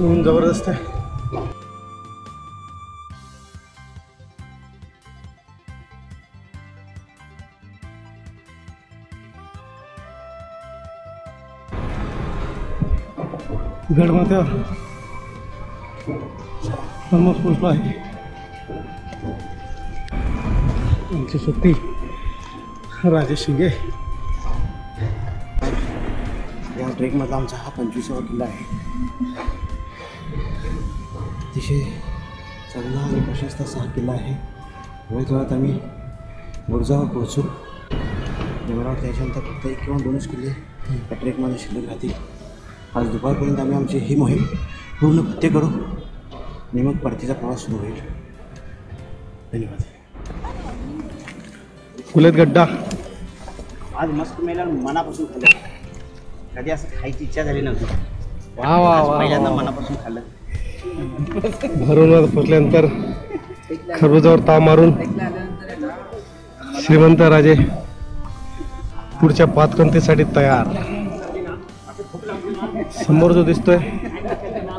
ऊन जबरदस्त है। गडमाथ्यावर समज पोचलो आहे। आमची सुट्टी राजे शिंगे या ट्रेकमधला आमचा हा 25वा किल्ला आहे। अतिशय चांगला आणि प्रशस्त असा किल्ला आहे। थोड्या वेळात आम्ही गुरजावर पोहोचू। मला वाटतं याच्यानंतर फक्त एक किंवा दोनच किल्ले या ट्रेकमध्ये शिल्लक राहतील। आज दुपारपर्यंत आम्ही आमची ही मोहीम पूर्ण कृत्य करू आणि मग परतीचा प्रवास सुरू होईल। धन्यवाद। गुलेदगड्डा आज मस्त मेला, मनापासून खाल्लं। कधी असं खायची इच्छा झाली नव्हती। वा वा वा, पहिल्यांदा मनापासून खाल्लं। भरून फुटल्यानंतर खरबुजावर ताव मारून श्रीमंत राजे पुढच्या पाचकंतीसाठी तयार। समोर जो दिसतोय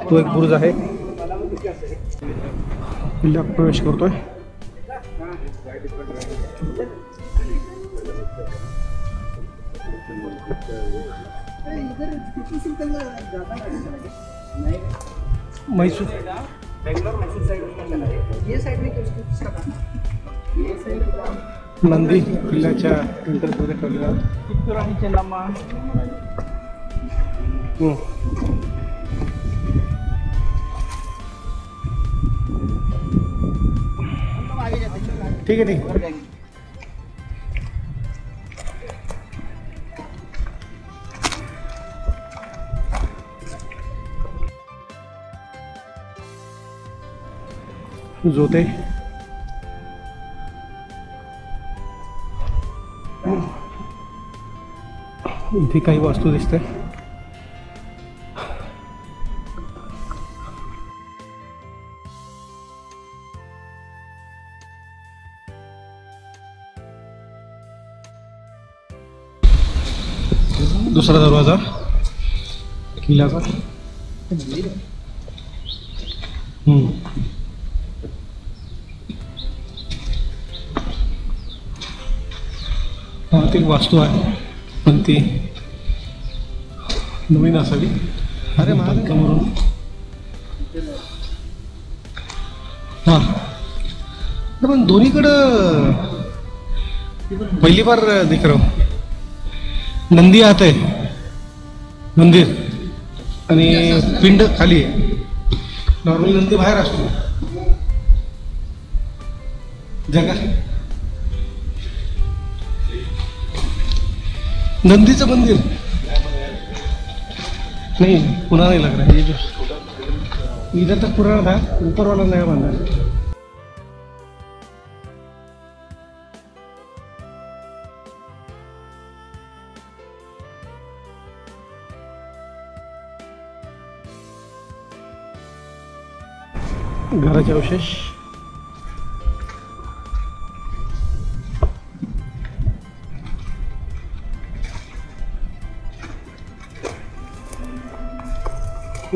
तो एक बुरुज आहे। किल्ल्यात प्रवेश करतोय। नंदी किल्ल्याच्या एंट्रेन्समध्ये ठेवलेला। ठीक है, ठीक है। जोते इथे काही वस्तू दिसते। दूसरा दरवाजा किल्ला का। ती वास्तू आहे पण ती नवीन असावी। अरे बांधकामरून हां, पण दोन्हीकडं पहिली बार दिख रहा हूं। नंदी आत आहे मंदिर आणि पिंड खाली आहे। नॉर्मली नंदी बाहेर असतो। जगा नंदीचं मंदिर नाही, पुन्हा नाही लग रहा है। ये जो इधर तक पुराना था, ऊपर वाला नया बना है। घराचे अवशेष।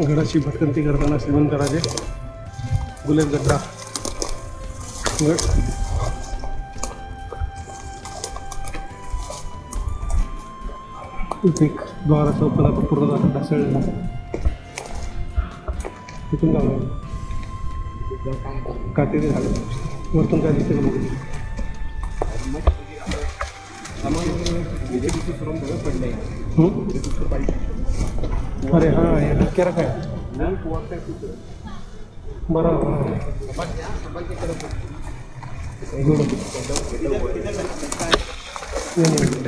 घराची भटकंती करताना श्रीमंत राजे गुलेदगड्डा गट द्वाराचा उपरात पूर्ण ढासळला। तिथून जाऊ काटेरी वरतून काय दिसते बघू। अरे हां, हे नक्की काय बरोबर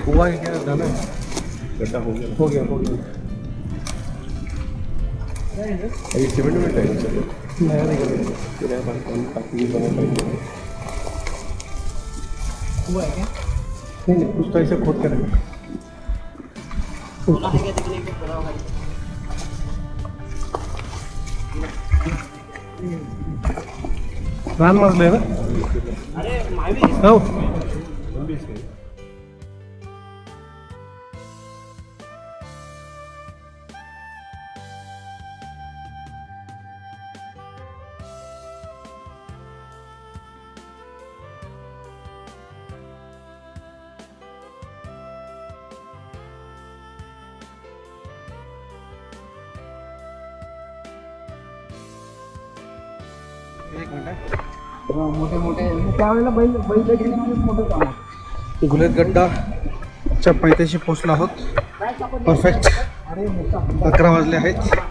हुआ है क्या दाना गड्ढा हो गया। अभी सीमेंट में टाइम चलो नया नहीं करेंगे। तेरा बालकनी काफी बना पाएंगे। हुआ है क्या? नहीं, कुछ तो ऐसे खोद करेंगे। रान मार ले ना। अरे मायबी हो एक मिनट मोटे मोटे त्यावेळेला बैल मोठं काम गुलेजगड्डा च्या पायथ्याशी पोहोचला आहोत परफेक्ट 11 वाजले आहेत।